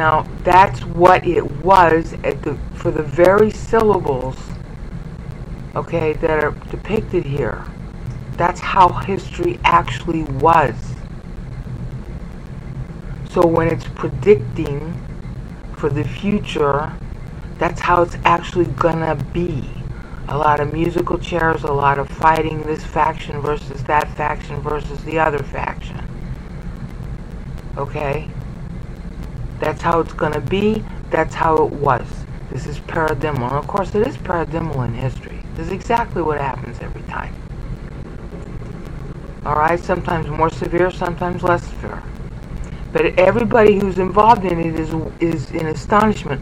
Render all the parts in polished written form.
Now, that's what it was at the, for the very syllables, okay, that are depicted here. That's how history actually was. So when it's predicting for the future, that's how it's actually gonna be. A lot of musical chairs, a lot of fighting, this faction versus that faction versus the other faction. Okay? That's how it's going to be. That's how it was. This is paradigmal. And of course, it is paradigmal in history. This is exactly what happens every time. Alright? Sometimes more severe, sometimes less severe. But everybody who's involved in it is in astonishment.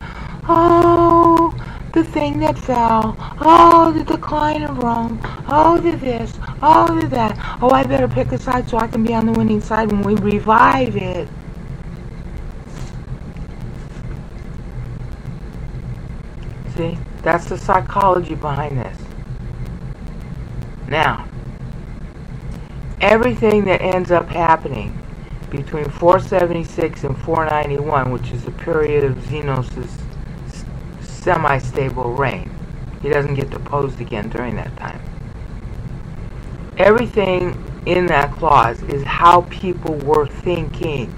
Oh, the thing that fell. Oh, the decline of Rome. Oh, the this. Oh, the that. Oh, I better pick a side so I can be on the winning side when we revive it. See? That's the psychology behind this. Now, everything that ends up happening between 476 and 491, which is the period of Zeno's semi-stable reign. He doesn't get deposed again during that time. Everything in that clause is how people were thinking.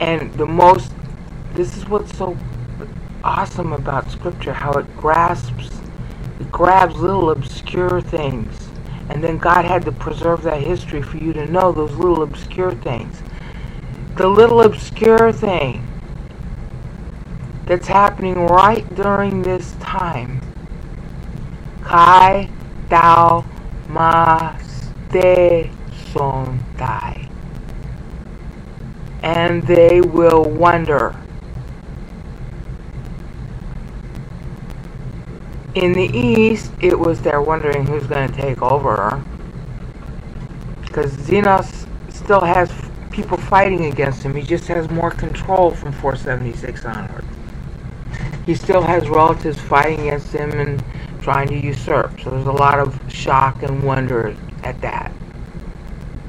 And the most, this is what's so awesome about scripture, how it grabs little obscure things. And then God had to preserve that history for you to know those little obscure things. The little obscure thing that's happening right during this time. Kai Tao Mas Te Son Tai. And they will wonder. In the East, it was they're wondering who's going to take over. Because Zenos still has people fighting against him. He just has more control from 476 onward. He still has relatives fighting against him and trying to usurp. So there's a lot of shock and wonder at that.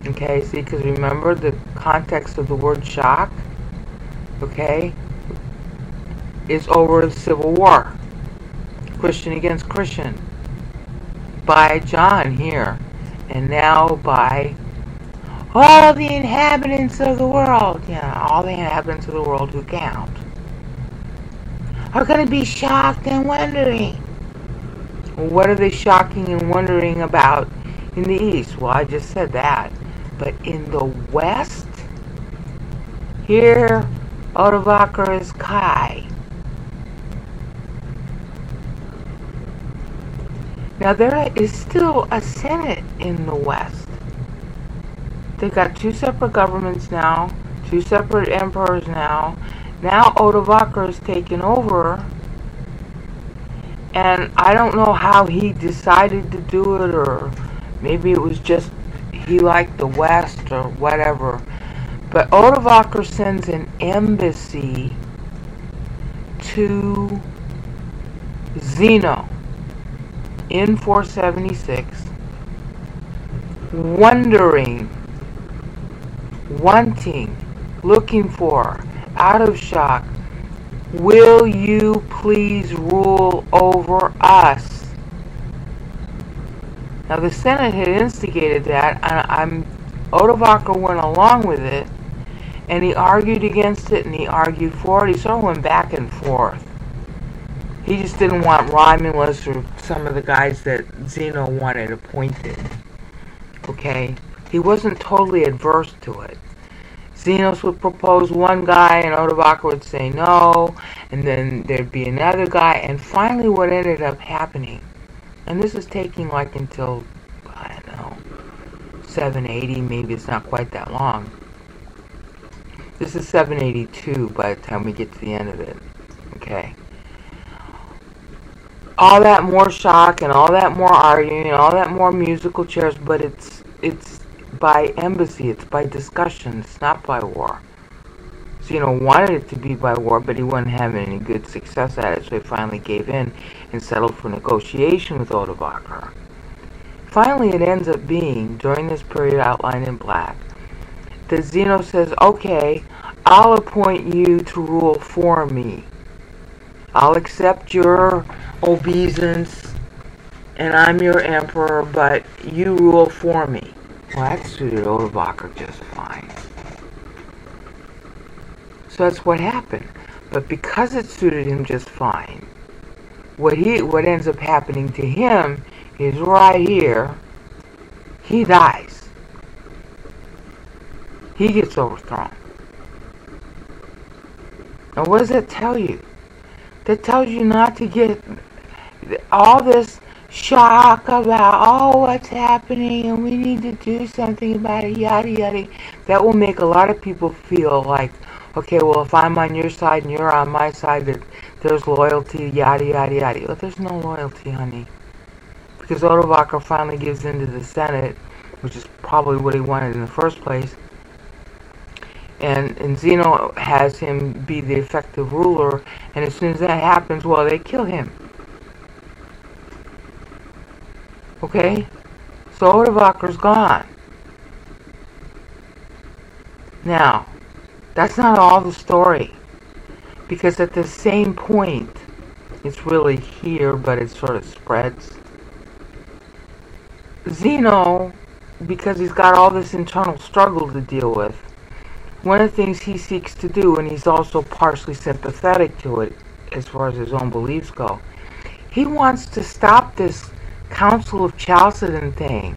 Okay, see, because remember the context of the word shock, okay, is over the Civil War. Christian against Christian by John here, and now by all the inhabitants of the world, yeah, all the inhabitants of the world who count are going to be shocked and wondering. Well, what are they shocking and wondering about in the East? Well, I just said that, but in the West, here, Odoacer is Kai. Now, there is still a Senate in the West. They've got two separate governments now, two separate emperors now. Now, Odoacer has taken over, and I don't know how he decided to do it, or maybe it was just he liked the West or whatever. But Odoacer sends an embassy to Zeno in 476, wondering, wanting, looking for, out of shock, will you please rule over us? Now the Senate had instigated that, and Odoacer went along with it, and he argued against it, and he argued for it. He sort of went back and forth. He just didn't want Romulus or some of the guys that Zeno wanted appointed. Okay? He wasn't totally adverse to it. Zenos would propose one guy and Odoacer would say no. And then there'd be another guy. And finally what ended up happening, and this is taking like until, I don't know, 780, maybe it's not quite that long. This is 782 by the time we get to the end of it. Okay? All that more shock and all that more arguing and all that more musical chairs, but it's by embassy, it's by discussion, it's not by war. Zeno wanted it to be by war, but he wasn't having any good success at it, so he finally gave in and settled for negotiation with Odoacer. Finally, it ends up being, during this period outlined in black, that Zeno says, okay, I'll appoint you to rule for me. I'll accept your obeisance, and I'm your emperor, but you rule for me. Well, that suited Odoacer just fine. So that's what happened. But because it suited him just fine, what ends up happening to him is right here, he dies. He gets overthrown. Now what does that tell you? That tells you not to get all this shock about, oh, what's happening and we need to do something about it, yada yada. That will make a lot of people feel like, okay, well, if I'm on your side and you're on my side, there's loyalty, yada yada yada. But there's no loyalty, honey. Because Odoacer finally gives in to the Senate, which is probably what he wanted in the first place. And Zeno has him be the effective ruler, and as soon as that happens, well, they kill him. Okay? So Odoacer's gone. Now, that's not all the story. Because at the same point, it's really here, but it sort of spreads. Zeno, because he's got all this internal struggle to deal with, one of the things he seeks to do, and he's also partially sympathetic to it as far as his own beliefs go, he wants to stop this Council of Chalcedon thing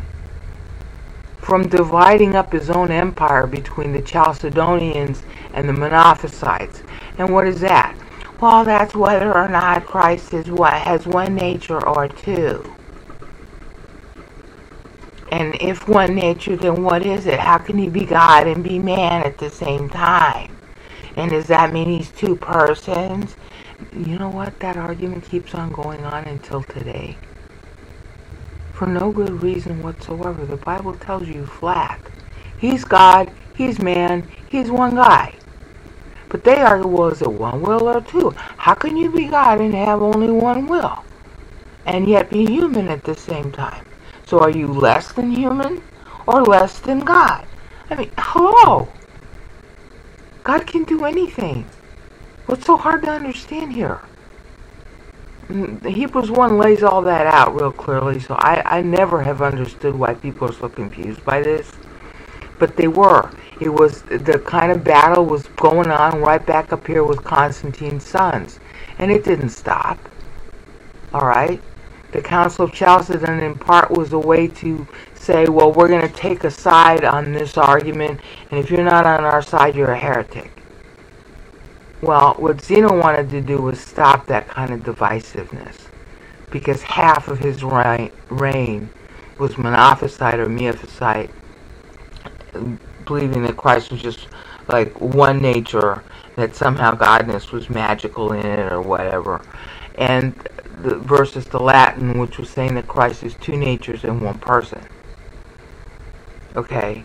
from dividing up his own empire between the Chalcedonians and the Monophysites. And what is that? Well, that's whether or not Christ is what has one nature or two. And if one nature, then what is it? How can he be God and be man at the same time? And does that mean he's two persons? You know what? That argument keeps on going on until today. For no good reason whatsoever. The Bible tells you flat. He's God, he's man, he's one guy. But they argue, well, is it one will or two? How can you be God and have only one will? And yet be human at the same time? So are you less than human or less than God? I mean, hello! God can do anything. What's so hard to understand here? Hebrews 1 lays all that out real clearly, so I never have understood why people are so confused by this. But they were. It was the kind of battle was going on right back up here with Constantine's sons. And it didn't stop. Alright? The Council of Chalcedon in part was a way to say, well, we're going to take a side on this argument, and if you're not on our side, you're a heretic. Well, what Zeno wanted to do was stop that kind of divisiveness, because half of his reign was Monophysite or Miaphysite, believing that Christ was just like one nature, that somehow godness was magical in it or whatever. And versus the Latin, which was saying that Christ is two natures in one person. Okay?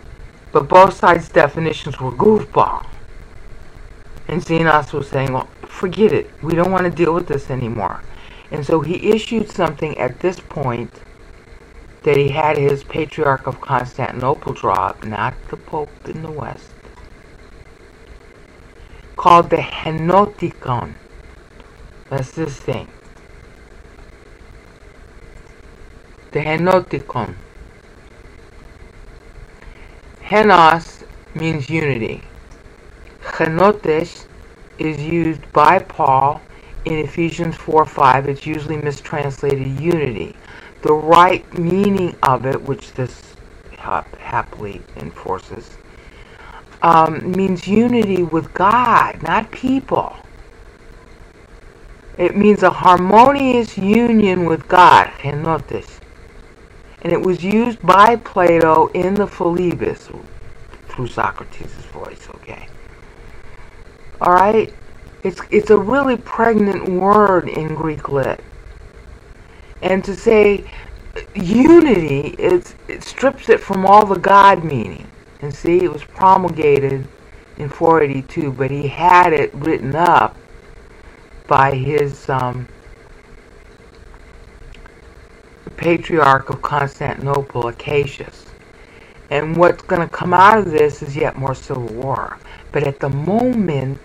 But both sides' definitions were goofball. And Zenos was saying, well, forget it. We don't want to deal with this anymore. And so he issued something at this point that he had his Patriarch of Constantinople draw up, not the Pope in the West, called the Henoticon. That's this thing. The Henoticon. Henos means unity. Henotes is used by Paul in Ephesians 4:5. It's usually mistranslated unity. The right meaning of it, which this happily enforces, means unity with God, not people. It means a harmonious union with God. Henotes. And it was used by Plato in the Philebus, through Socrates' voice, okay? Alright? It's a really pregnant word in Greek lit. And to say unity, it strips it from all the God meaning. And see, it was promulgated in 482, but he had it written up by his Patriarch of Constantinople, Acacius. And what's going to come out of this is yet more civil war. But at the moment,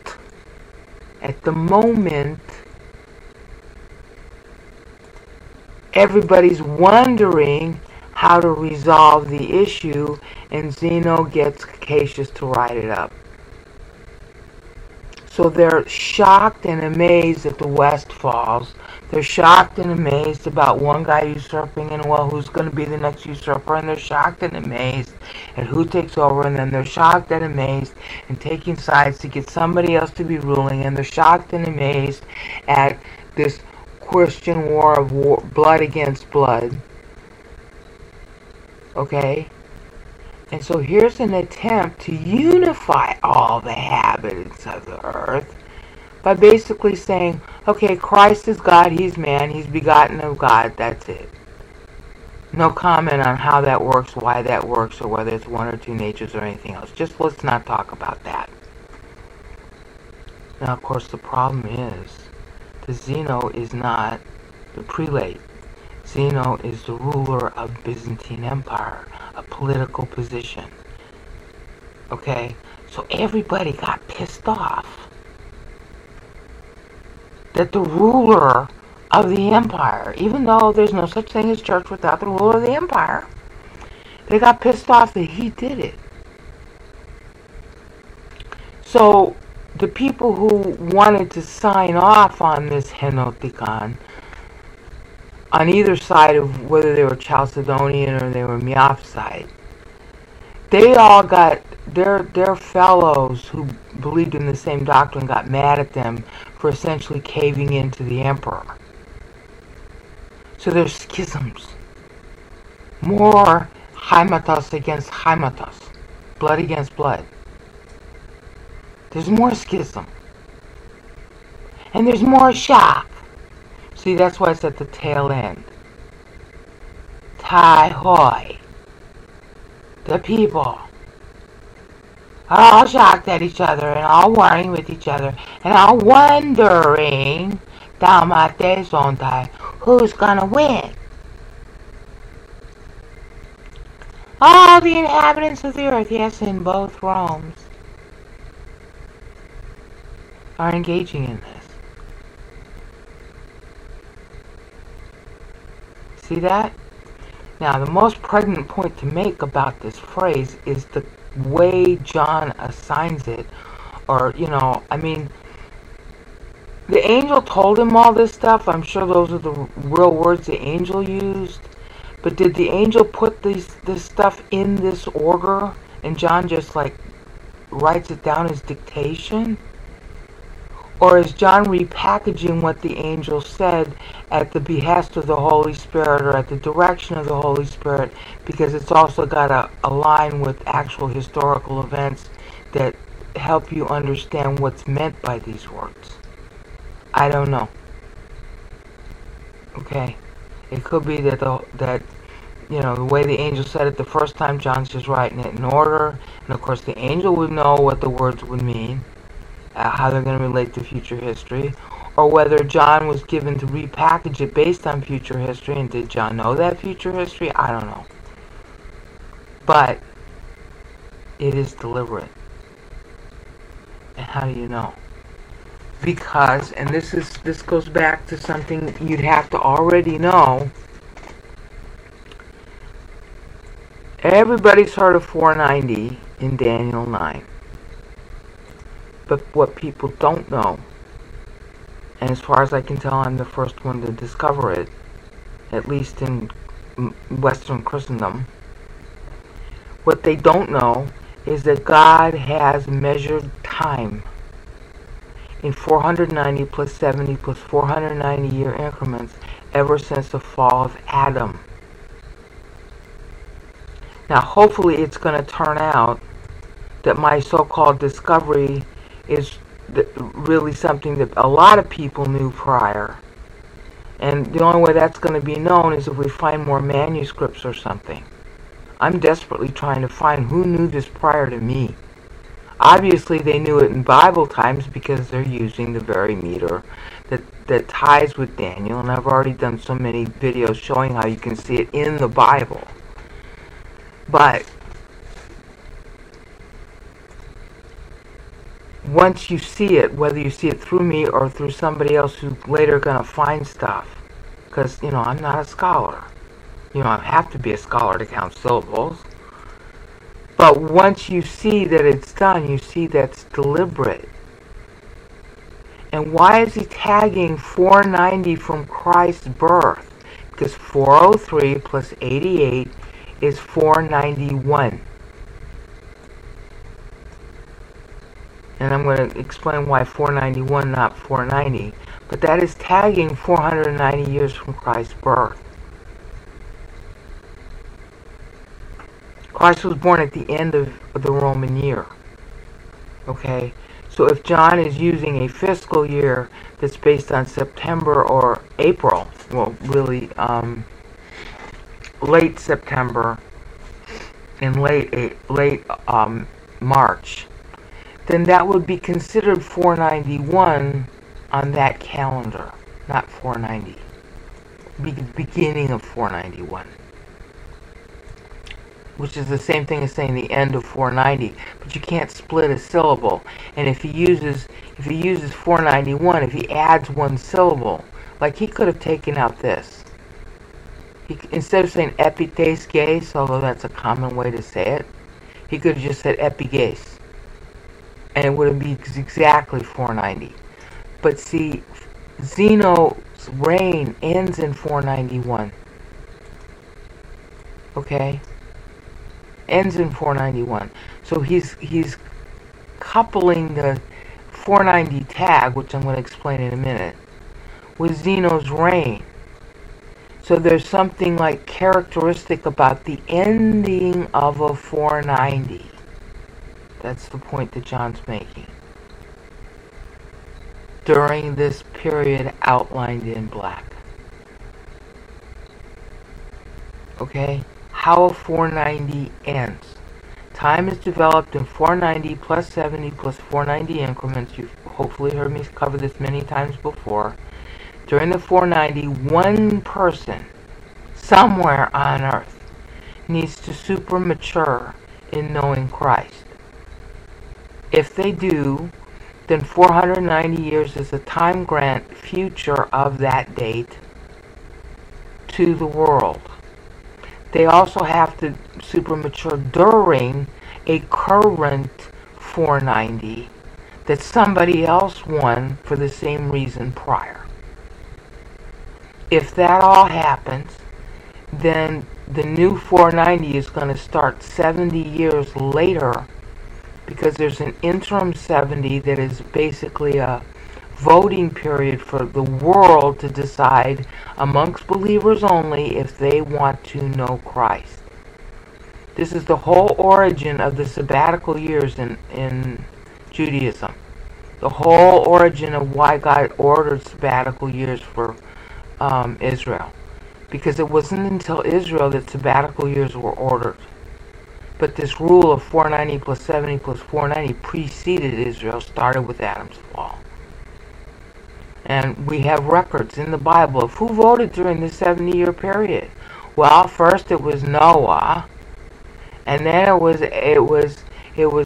everybody's wondering how to resolve the issue, and Zeno gets Acacius to write it up. So they're shocked and amazed that the West falls. They're shocked and amazed about one guy usurping, and well, who's going to be the next usurper? And they're shocked and amazed at who takes over, and then they're shocked and amazed and taking sides to get somebody else to be ruling, and they're shocked and amazed at this Christian war of war, blood against blood. Okay? And so here's an attempt to unify all the habitants of the earth by basically saying, okay, Christ is God, he's man, he's begotten of God, that's it. No comment on how that works, why that works, or whether it's one or two natures or anything else. Just let's not talk about that. Now, of course, the problem is that Zeno is not the prelate. Zeno is the ruler of the Byzantine Empire, a political position. Okay? So everybody got pissed off that the ruler of the empire, even though there's no such thing as church without the ruler of the empire, they got pissed off that he did it. So the people who wanted to sign off on this Henoticon, on either side of whether they were Chalcedonian or they were Miaphysite, they all got, their fellows who believed in the same doctrine got mad at them for essentially caving into the emperor. So there's schisms. More haematos against haematos. Blood against blood. There's more schism. And there's more shock. See, that's why it's at the tail end. Tai hoi. The people are all shocked at each other and all warring with each other and all wondering, Damate Zontai, who's gonna win? All the inhabitants of the earth, yes, in both realms, are engaging in this. See that? Now, the most pregnant point to make about this phrase is the way John assigns it. Or, you know, I mean, the angel told him all this stuff. I'm sure those are the real words the angel used. But did the angel put this stuff in this order? And John just, like, writes it down as dictation? Or is John repackaging what the angel said at the behest of the Holy Spirit or at the direction of the Holy Spirit, because it's also got to align with actual historical events that help you understand what's meant by these words? I don't know. Okay. It could be that the way the angel said it the first time, John's just writing it in order. And of course the angel would know what the words would mean, how they're going to relate to future history, or whether John was given to repackage it based on future history, and did John know that future history? I don't know. But it is deliberate. And how do you know? Because, and this goes back to something you'd have to already know, everybody's heard of 490 in Daniel 9. But what people don't know, and as far as I can tell, I'm the first one to discover it, at least in Western Christendom, what they don't know is that God has measured time in 490 plus 70 plus 490 year increments ever since the fall of Adam. Now, hopefully it's going to turn out that my so-called discovery is really something that a lot of people knew prior. And the only way that's going to be known is if we find more manuscripts or something. I'm desperately trying to find who knew this prior to me. Obviously they knew it in Bible times because they're using the very meter that ties with Daniel. And I've already done so many videos showing how you can see it in the Bible. But once you see it, whether you see it through me or through somebody else who's later going to find stuff, because, you know, I'm not a scholar. You know, I have to be a scholar to count syllables. But once you see that it's done, you see that's deliberate. And why is he tagging 490 from Christ's birth? Because 403 plus 88 is 491. And I'm going to explain why 491, not 490. But that is tagging 490 years from Christ's birth. Christ was born at the end of the Roman year. Okay? So if John is using a fiscal year that's based on September or April, well, really late September and late March, then that would be considered 491 on that calendar, not 490. Beginning of 491. Which is the same thing as saying the end of 490, but you can't split a syllable. And if he uses 491, if he adds one syllable, like he could have taken out this. Instead of saying epitesges, although that's a common way to say it, he could have just said epiges, and it would have been exactly 490. But see, Zeno's reign ends in 491. Okay? Ends in 491, so he's coupling the 490 tag, which I'm going to explain in a minute, with Zeno's reign. So there's something like characteristic about the ending of a 490. That's the point that John's making. During this period outlined in black. Okay? How 490 ends. Time is developed in 490 plus 70 plus 490 increments. You've hopefully heard me cover this many times before. During the 490, one person somewhere on earth needs to super mature in knowing Christ. If they do, then 490 years is a time grant future of that date to the world. They also have to super mature during a current 490 that somebody else won for the same reason prior. If that all happens, then the new 490 is going to start 70 years later, because there's an interim 70 that is basically a voting period for the world to decide amongst believers only if they want to know Christ. This is the whole origin of the sabbatical years in Judaism. The whole origin of why God ordered sabbatical years for Israel. Because it wasn't until Israel that sabbatical years were ordered. But this rule of 490 plus 70 plus 490 preceded Israel, started with Adam's fall. And we have records in the Bible of who voted during the 70-year period. Well, first it was Noah, and then it was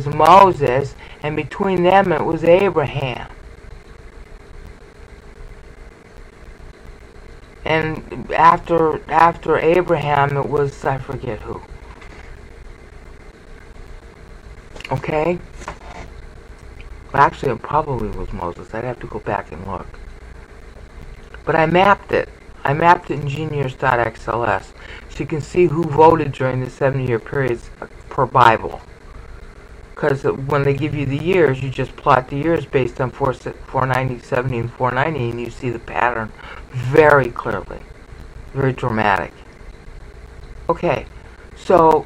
Moses, and between them it was Abraham. And after Abraham it was, I forget who. Okay? Well, actually it probably was Moses. I'd have to go back and look. But I mapped it. I mapped it in genius.xls so you can see who voted during the 70-year periods per Bible. Because when they give you the years, you just plot the years based on 490, 70, and 490, and you see the pattern very clearly. Very dramatic. Okay, so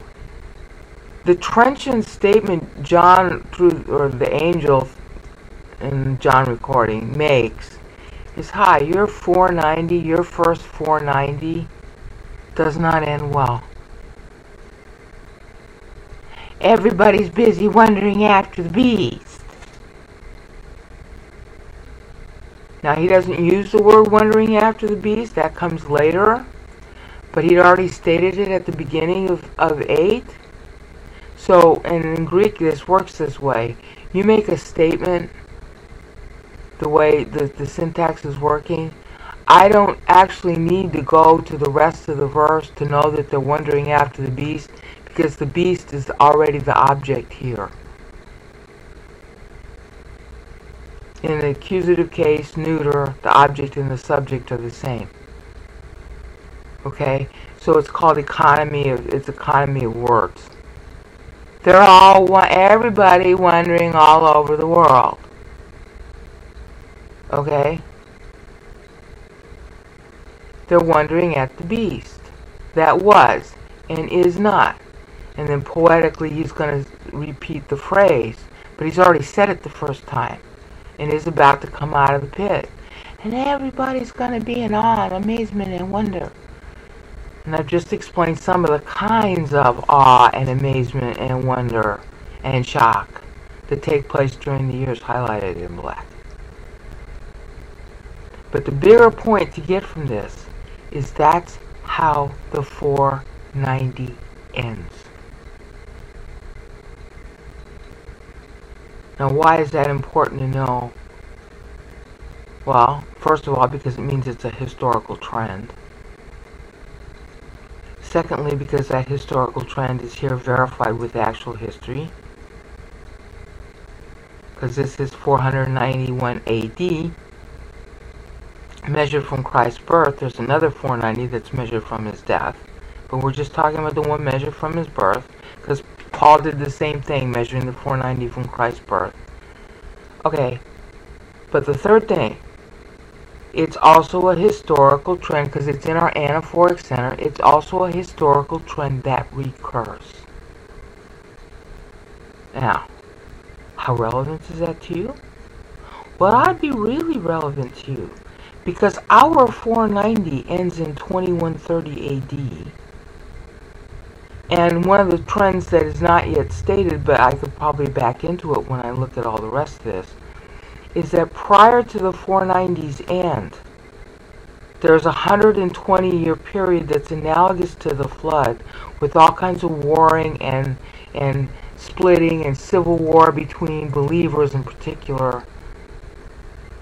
the trenchant statement the angel in John recording makes is, hi, your 490, your first 490 does not end well. Everybody's busy wandering after the beast. Now, he doesn't use the word wandering after the beast. That comes later. But he'd already stated it at the beginning of 8. So, and in Greek, this works this way. You make a statement the way the syntax is working. I don't actually need to go to the rest of the verse to know that they're wandering after the beast, because the beast is already the object here. In the accusative case, neuter, the object and the subject are the same. Okay? So it's called economy of words. They're everybody wandering all over the world. Okay? They're wondering at the beast that was and is not. And then poetically he's going to repeat the phrase, but he's already said it the first time and is about to come out of the pit. And everybody's going to be in awe and amazement and wonder. And I've just explained some of the kinds of awe and amazement and wonder and shock that take place during the years highlighted in black. But the bigger point to get from this is that's how the 490 ends. Now, why is that important to know? Well, first of all, because it means it's a historical trend. Secondly, because that historical trend is here verified with actual history. Because this is 491 AD. Measured from Christ's birth, there's another 490 that's measured from his death. But we're just talking about the one measured from his birth, because Paul did the same thing, measuring the 490 from Christ's birth. Okay, but the third thing, it's also a historical trend, because it's in our anaphoric center. It's also a historical trend that recurs. Now, how relevant is that to you? Well, I'd be really relevant to you, because our 490 ends in 2130 AD. And one of the trends that is not yet stated, but I could probably back into it when I look at all the rest of this, is that prior to the 490's end, there's a 120-year period that's analogous to the flood, with all kinds of warring and splitting and civil war between believers in particular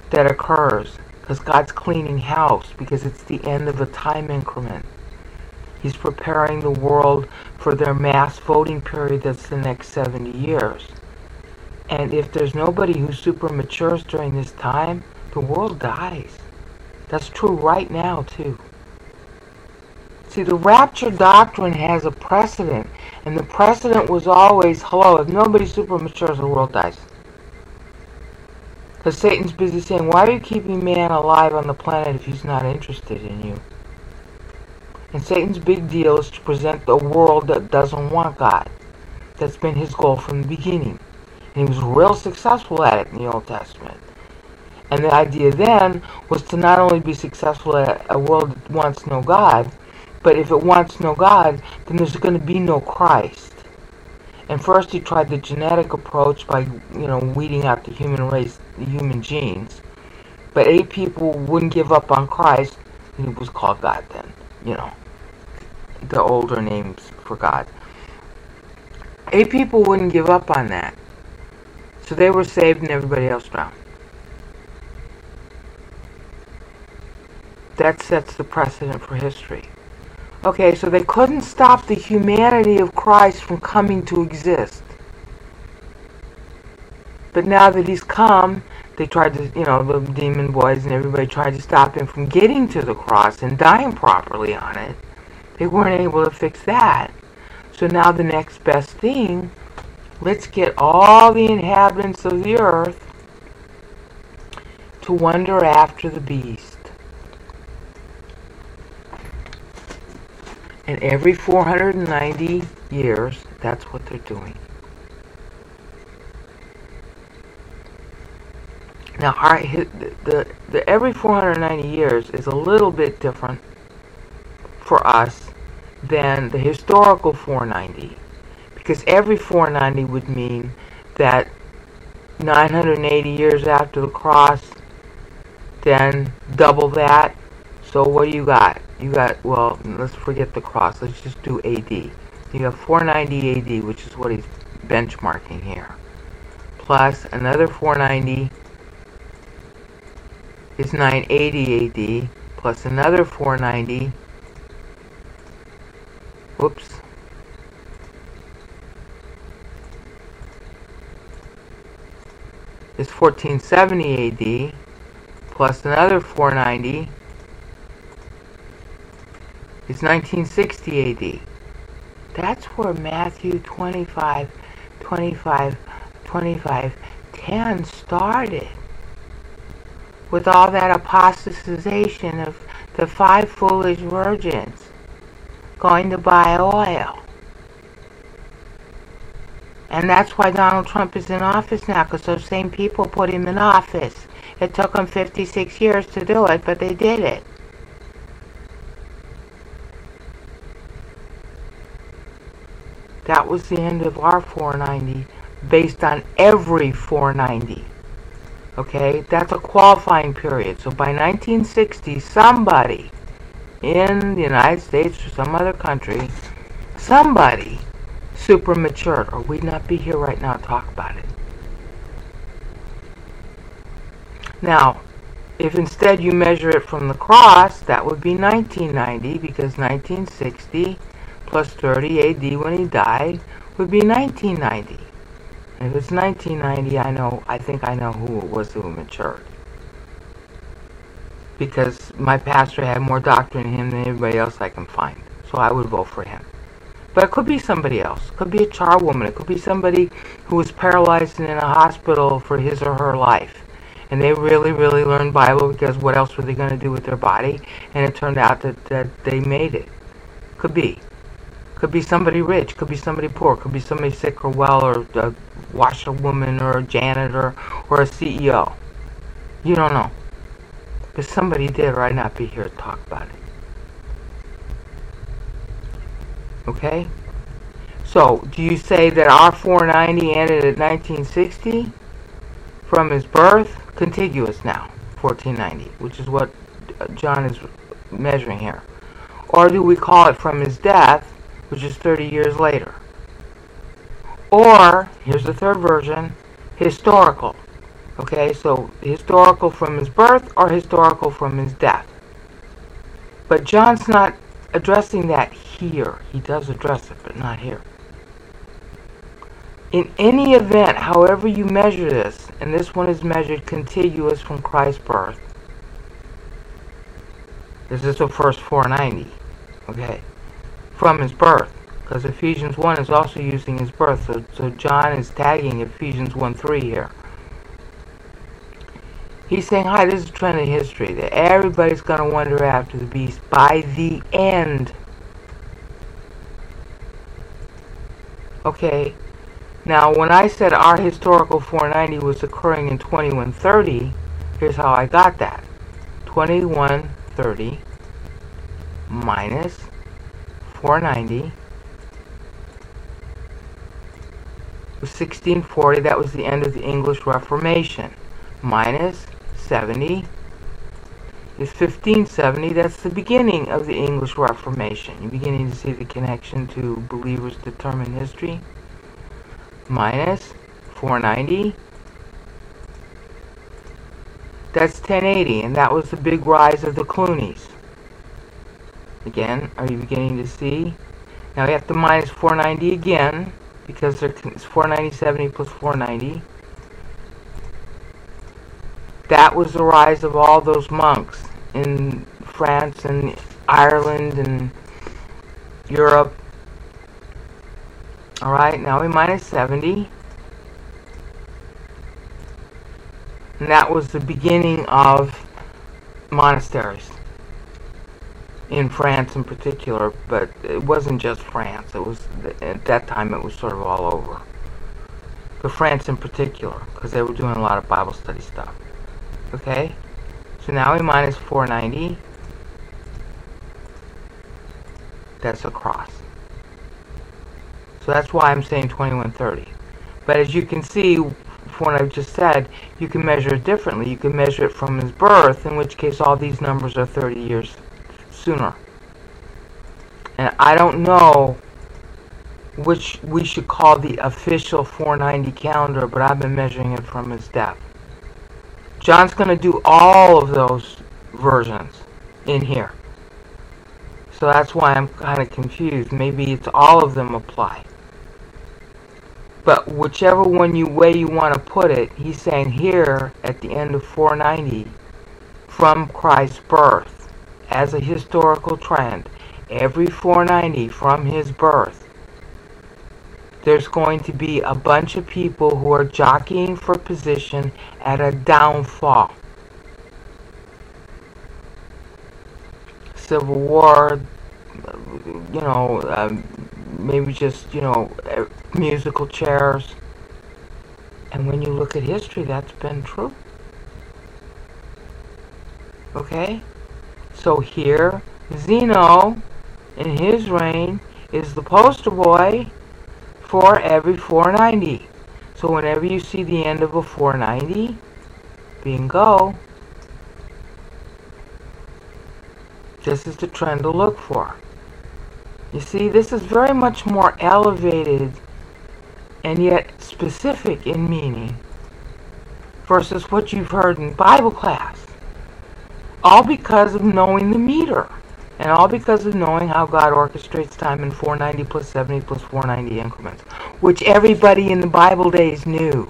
that occurs. Because God's cleaning house, because it's the end of a time increment. He's preparing the world for their mass voting period that's the next 70 years. And if there's nobody who super matures during this time, the world dies. That's true right now, too. See, the rapture doctrine has a precedent. And the precedent was always, hello, if nobody super matures, the world dies. Because Satan's busy saying, why are you keeping man alive on the planet if he's not interested in you? And Satan's big deal is to present the world that doesn't want God. That's been his goal from the beginning. And he was real successful at it in the Old Testament. And the idea then was to not only be successful at a world that wants no God, but if it wants no God, then there's going to be no Christ. And first he tried the genetic approach by, weeding out the human race, the human genes. But eight people wouldn't give up on Christ, and he was called God then, the older names for God. Eight people wouldn't give up on that. So they were saved and everybody else drowned. That sets the precedent for history. Okay, so they couldn't stop the humanity of Christ from coming to exist. But now that he's come, they tried to, the demon boys and everybody tried to stop him from getting to the cross and dying properly on it. They weren't able to fix that. So now the next best thing, let's get all the inhabitants of the earth to wander after the beast. And every 490 years, that's what they're doing. Now, the every 490 years is a little bit different for us than the historical 490. Because every 490 would mean that 980 years after the cross, then double that. So what do you got? Let's forget the cross. Let's just do AD. you have 490 AD, which is what he's benchmarking here, plus another 490 is 980 AD, plus another 490, whoops, is 1470 AD, plus another 490 is 1960 AD. That's where Matthew 25, 10 started, with all that apostatization of the 5 foolish virgins going to buy oil. And that's why Donald Trump is in office now, because those same people put him in office. It took them 56 years to do it, but they did it. That was the end of our 490, based on every 490. Okay, that's a qualifying period. So by 1960, somebody in the United States or some other country, somebody super matured, or we'd not be here right now to talk about it. Now, if instead you measure it from the cross, that would be 1990, because 1960 plus 30 AD when he died would be 1990. And if it's 1990, I think I know who it was who matured, because my pastor had more doctrine in him than everybody else I can find, so I would vote for him. But it could be somebody else. It could be a charwoman. It could be somebody who was paralyzed and in a hospital for his or her life, and they really, really learned Bible, because what else were they going to do with their body? And it turned out that they made it. Could be. Could be somebody rich. Could be somebody poor. Could be somebody sick or well, or a washerwoman, or a janitor, or a CEO. You don't know. But somebody did, or I'd not be here to talk about it. Okay? So, do you say that our 490 ended at 1960 from his birth? Contiguous now, 1490, which is what John is measuring here. Or do we call it from his death, which is 30 years later? Or, here's the third version, historical. Okay, so historical from his birth or historical from his death. But John's not addressing that here. He does address it, but not here. In any event, however you measure this, and this one is measured contiguous from Christ's birth. This is the first 490, okay, from his birth, because Ephesians 1 is also using his birth, so John is tagging Ephesians 1:3 here. He's saying, hi, this is a trend in history that everybody's going to wonder after the beast by the end. Okay, now when I said our historical 490 was occurring in 2130, here's how I got that. 2130 minus 490 was 1640. That was the end of the English Reformation. Minus 70 is 1570. That's the beginning of the English Reformation. You're beginning to see the connection to believers determine history. Minus 490, that's 1080, and that was the big rise of the Clunies. Again, are you beginning to see? Now we have to minus 490 again, because it's 490, 70 plus 490. That was the rise of all those monks in France and Ireland and Europe. Alright, now we minus 70. And that was the beginning of monasteries in France in particular, but it wasn't just France. It was, at that time, it was sort of all over. But France in particular, because they were doing a lot of Bible study stuff. Okay, so now we minus 490. That's a cross. So that's why I'm saying 2130. But as you can see, from what I've just said, you can measure it differently. You can measure it from his birth, in which case all these numbers are 30 years sooner. And I don't know which we should call the official 490 calendar, but I've been measuring it from his death. John's going to do all of those versions in here. So that's why I'm kind of confused. Maybe it's all of them apply. But whichever one you way you want to put it, he's saying here at the end of 490, from Christ's birth, as a historical trend, every 490 from his birth, there's going to be a bunch of people who are jockeying for position at a downfall. Civil war, you know, maybe just, you know, musical chairs. And when you look at history, that's been true. Okay? So here, Zeno, in his reign, is the poster boy for every 490. So whenever you see the end of a 490, bingo. This is the trend to look for. You see, this is very much more elevated and yet specific in meaning versus what you've heard in Bible class. All because of knowing the meter and all because of knowing how God orchestrates time in 490 plus 70 plus 490 increments, which everybody in the Bible days knew.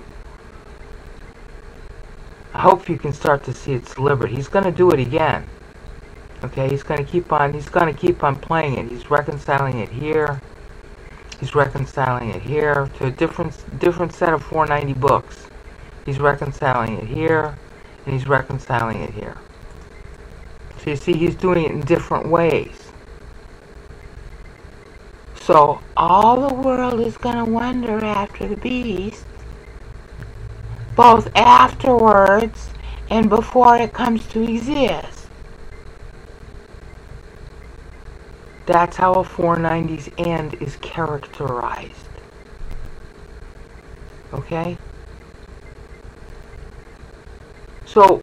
I hope you can start to see it's deliberate. He's going to do it again. Okay, he's going to keep on playing it. He's reconciling it here. He's reconciling it here to a different set of 490 books. He's reconciling it here, and he's reconciling it here. So you see, he's doing it in different ways. So all the world is going to wonder after the beast, both afterwards and before it comes to exist. That's how a 490's end is characterized. Okay? So,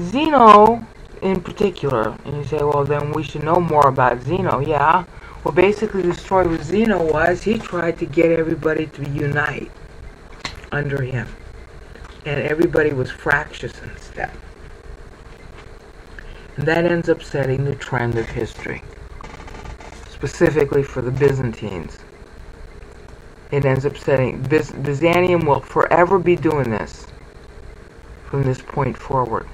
Zeno in particular, and you say, well, then we should know more about Zeno. Yeah? Well, basically the story with Zeno was he tried to get everybody to unite under him. And everybody was fractious and stuff. And that ends up setting the trend of history. Specifically for the Byzantines. It ends up setting, Byzantium will forever be doing this from this point forward.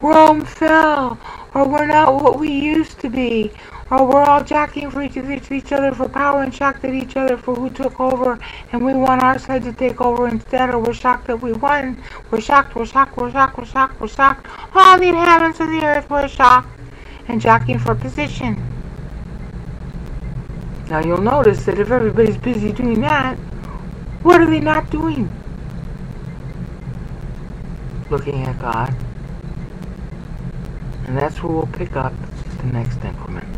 Rome fell, or we're not what we used to be, or we're all jockeying for each other for power and shocked at each other for who took over, and we want our side to take over instead, or we're shocked that we won. We're shocked. All the inhabitants of the earth were shocked. And jockeying for position. Now you'll notice that if everybody's busy doing that, what are they not doing? Looking at God. And that's where we'll pick up the next increment.